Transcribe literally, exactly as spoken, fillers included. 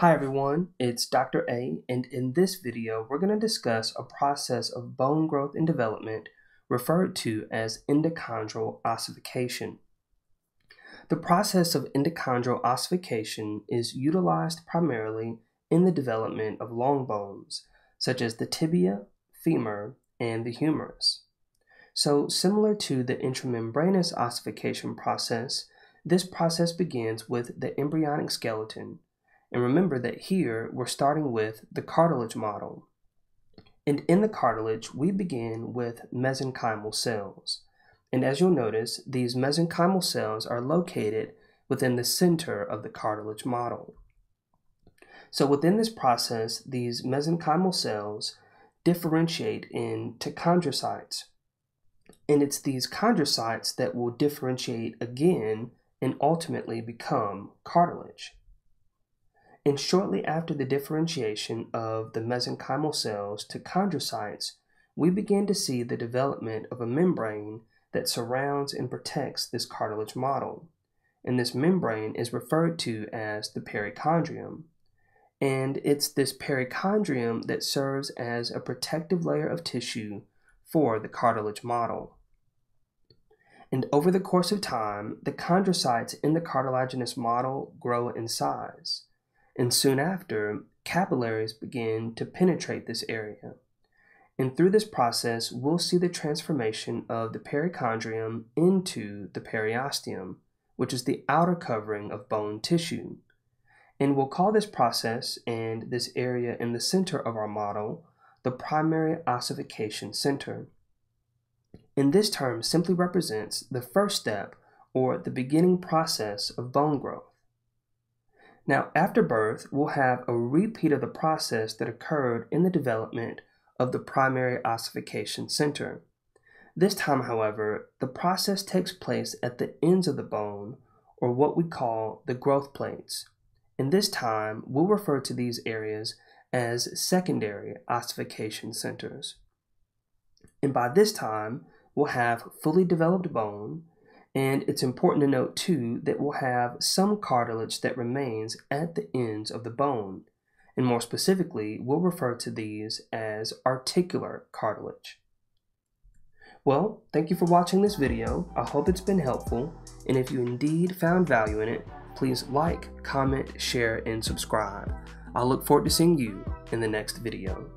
Hi everyone, it's Doctor A, and in this video we're going to discuss a process of bone growth and development referred to as endochondral ossification. The process of endochondral ossification is utilized primarily in the development of long bones, such as the tibia, femur, and the humerus. So, similar to the intramembranous ossification process, this process begins with the embryonic skeleton. And remember that here we're starting with the cartilage model. And in the cartilage, we begin with mesenchymal cells. And as you'll notice, these mesenchymal cells are located within the center of the cartilage model. So within this process, these mesenchymal cells differentiate into chondrocytes. And it's these chondrocytes that will differentiate again and ultimately become cartilage. And shortly after the differentiation of the mesenchymal cells to chondrocytes, we begin to see the development of a membrane that surrounds and protects this cartilage model. And this membrane is referred to as the perichondrium. And it's this perichondrium that serves as a protective layer of tissue for the cartilage model. And over the course of time, the chondrocytes in the cartilaginous model grow in size. And soon after, capillaries begin to penetrate this area. And through this process, we'll see the transformation of the perichondrium into the periosteum, which is the outer covering of bone tissue. And we'll call this process and this area in the center of our model the primary ossification center. And this term simply represents the first step or the beginning process of bone growth. Now, after birth, we'll have a repeat of the process that occurred in the development of the primary ossification center. This time, however, the process takes place at the ends of the bone, or what we call the growth plates. And this time, we'll refer to these areas as secondary ossification centers. And by this time, we'll have fully developed bone. And it's important to note, too, that we'll have some cartilage that remains at the ends of the bone. And more specifically, we'll refer to these as articular cartilage. Well, thank you for watching this video. I hope it's been helpful. And if you indeed found value in it, please like, comment, share, and subscribe. I look forward to seeing you in the next video.